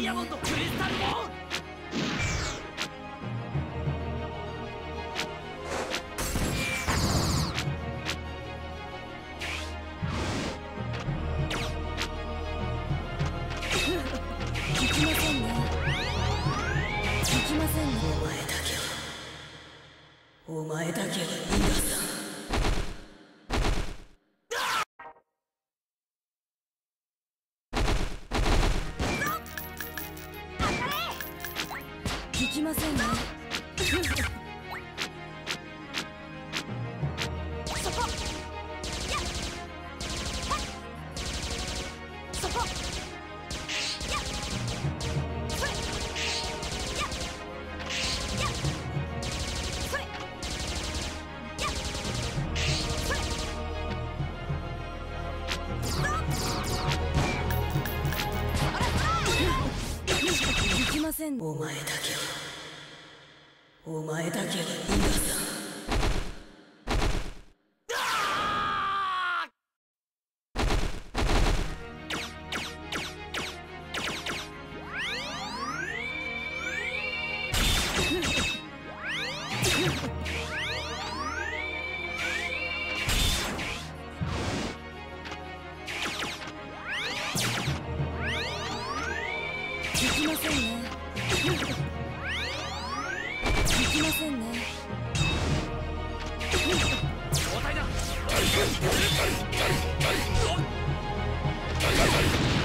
リアモンドクリスタルボール。お前だけは逃がさん。